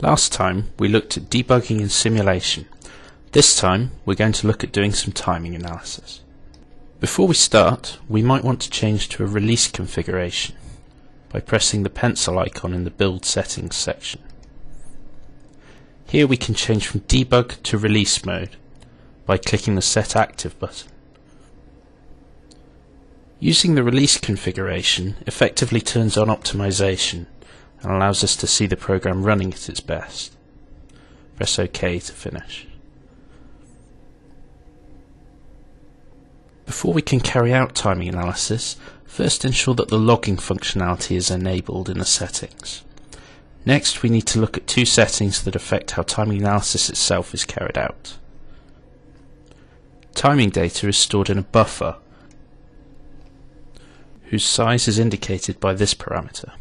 Last time we looked at debugging and simulation. This time we're going to look at doing some timing analysis. Before we start, we might want to change to a release configuration by pressing the pencil icon in the build settings section. Here we can change from debug to release mode by clicking the set active button. Using the release configuration effectively turns on optimization and allows us to see the program running at its best. Press OK to finish. Before we can carry out timing analysis, first ensure that the logging functionality is enabled in the settings. Next, we need to look at two settings that affect how timing analysis itself is carried out. Timing data is stored in a buffer, whose size is indicated by this parameter.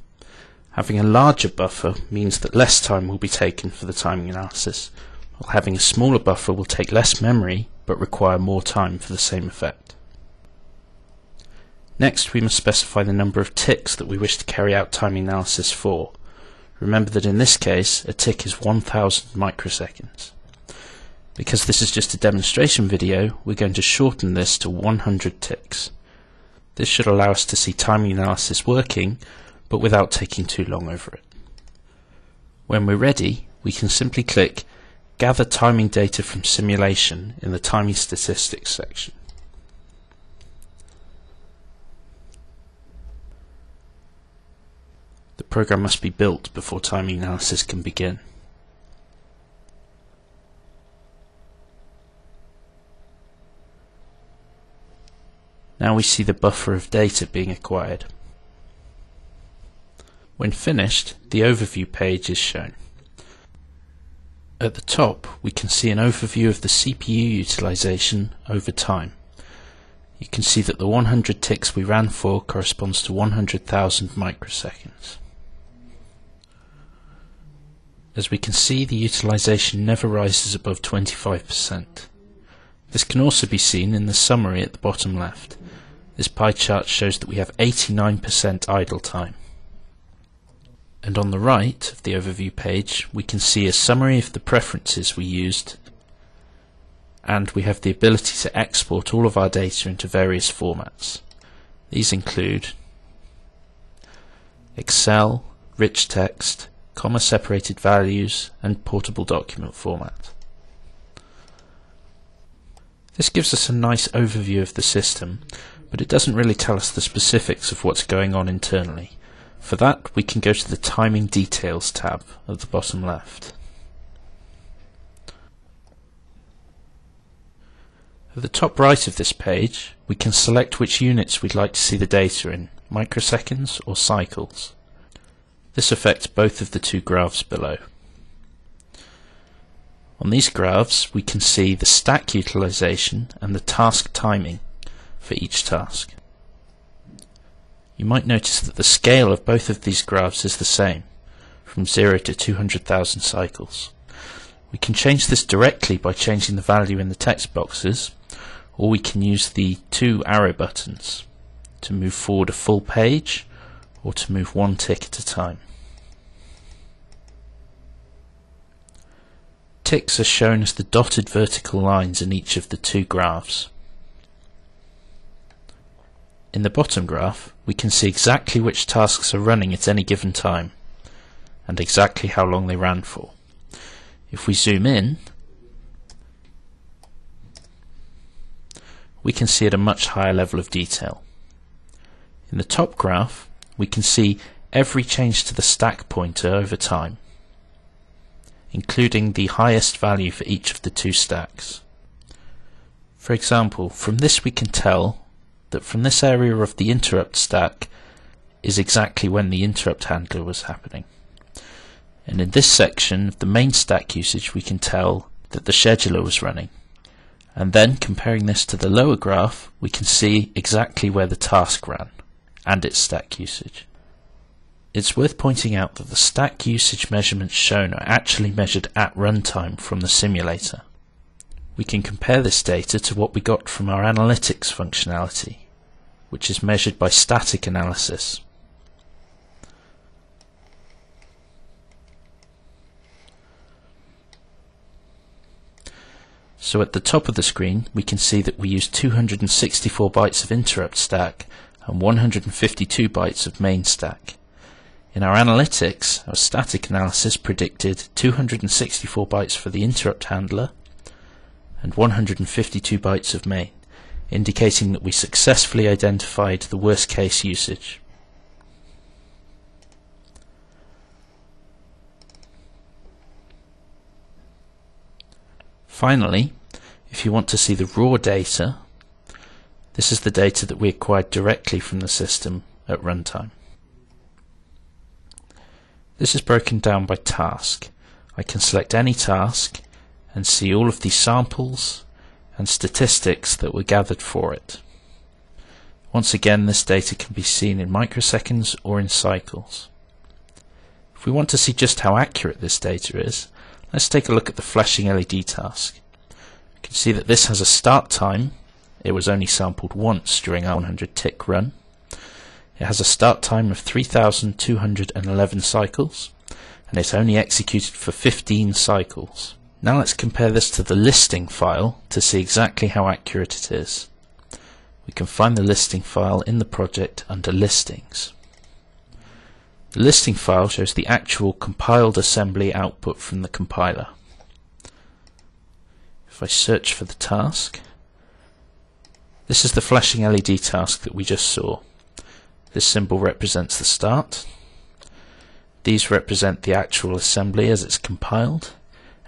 Having a larger buffer means that less time will be taken for the timing analysis, while having a smaller buffer will take less memory but require more time for the same effect. Next, we must specify the number of ticks that we wish to carry out timing analysis for. Remember that in this case, a tick is 1000 microseconds. Because this is just a demonstration video, we're going to shorten this to 100 ticks. This should allow us to see timing analysis working, but without taking too long over it. When we're ready, we can simply click Gather Timing Data from Simulation in the Timing Statistics section. The program must be built before timing analysis can begin. Now we see the buffer of data being acquired. When finished, the overview page is shown. At the top, we can see an overview of the CPU utilization over time. You can see that the 100 ticks we ran for corresponds to 100,000 microseconds. As we can see, the utilization never rises above 25%. This can also be seen in the summary at the bottom left. This pie chart shows that we have 89% idle time. And on the right of the overview page, we can see a summary of the preferences we used, and we have the ability to export all of our data into various formats. These include Excel, rich text, comma-separated values, and portable document format. This gives us a nice overview of the system, but it doesn't really tell us the specifics of what's going on internally. For that, we can go to the Timing Details tab at the bottom left. At the top right of this page, we can select which units we'd like to see the data in, microseconds or cycles. This affects both of the two graphs below. On these graphs, we can see the stack utilization and the task timing for each task. You might notice that the scale of both of these graphs is the same, from 0 to 200,000 cycles. We can change this directly by changing the value in the text boxes, or we can use the two arrow buttons to move forward a full page or to move one tick at a time. Ticks are shown as the dotted vertical lines in each of the two graphs. In the bottom graph, we can see exactly which tasks are running at any given time, and exactly how long they ran for. If we zoom in, we can see at a much higher level of detail. In the top graph, we can see every change to the stack pointer over time, including the highest value for each of the two stacks. For example, from this we can tell that from this area of the interrupt stack is exactly when the interrupt handler was happening. And in this section of the main stack usage, we can tell that the scheduler was running. And then comparing this to the lower graph, we can see exactly where the task ran and its stack usage. It's worth pointing out that the stack usage measurements shown are actually measured at runtime from the simulator. We can compare this data to what we got from our analytics functionality, which is measured by static analysis. So at the top of the screen we can see that we used 264 bytes of interrupt stack and 152 bytes of main stack. In our analytics, our static analysis predicted 264 bytes for the interrupt handler and 152 bytes of main, indicating that we successfully identified the worst case usage. Finally, if you want to see the raw data, this is the data that we acquired directly from the system at runtime. This is broken down by task. I can select any task and see all of the samples and statistics that were gathered for it. Once again, this data can be seen in microseconds or in cycles. If we want to see just how accurate this data is, let's take a look at the flashing LED task. You can see that this has a start time. It was only sampled once during our 100 tick run. It has a start time of 3,211 cycles, and it's only executed for 15 cycles. Now let's compare this to the listing file to see exactly how accurate it is. We can find the listing file in the project under Listings. The listing file shows the actual compiled assembly output from the compiler. If I search for the task, this is the flashing LED task that we just saw. This symbol represents the start, these represent the actual assembly as it's compiled,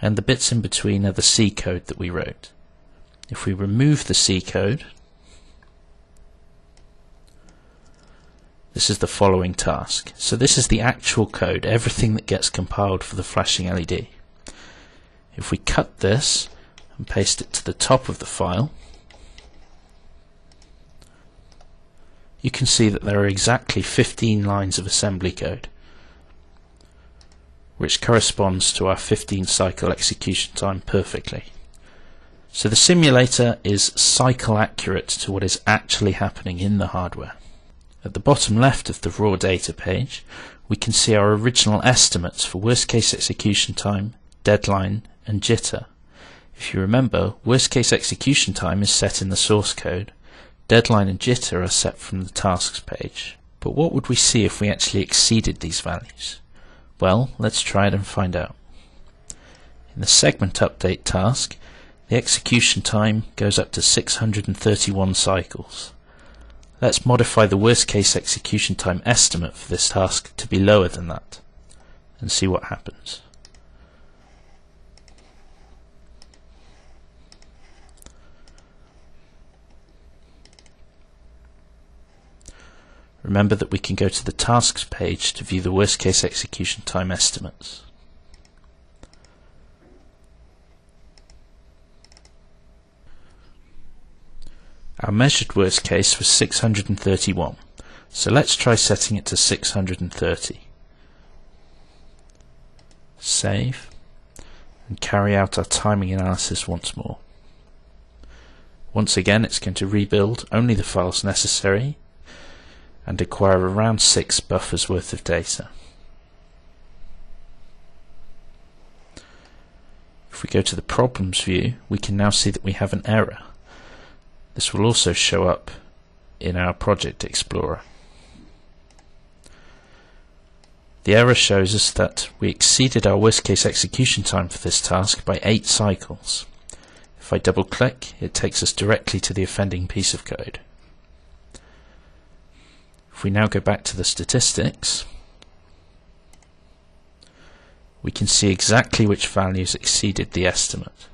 and the bits in between are the C code that we wrote. If we remove the C code, this is the following task. So this is the actual code, everything that gets compiled for the flashing LED. If we cut this and paste it to the top of the file, you can see that there are exactly 15 lines of assembly code, which corresponds to our 15 cycle execution time perfectly. So the simulator is cycle accurate to what is actually happening in the hardware. At the bottom left of the raw data page, we can see our original estimates for worst case execution time, deadline, and jitter. If you remember, worst case execution time is set in the source code, deadline and jitter are set from the tasks page. But what would we see if we actually exceeded these values? Well, let's try it and find out. In the segment update task, the execution time goes up to 631 cycles. Let's modify the worst case execution time estimate for this task to be lower than that and see what happens. Remember that we can go to the tasks page to view the worst case execution time estimates. Our measured worst case was 631, so let's try setting it to 630. Save, and carry out our timing analysis once more. Once again, it's going to rebuild only the files necessary and acquire around 6 buffers worth of data. If we go to the problems view, we can now see that we have an error. This will also show up in our Project Explorer. The error shows us that we exceeded our worst case execution time for this task by 8 cycles. If I double click, it takes us directly to the offending piece of code. If we now go back to the statistics, we can see exactly which values exceeded the estimate.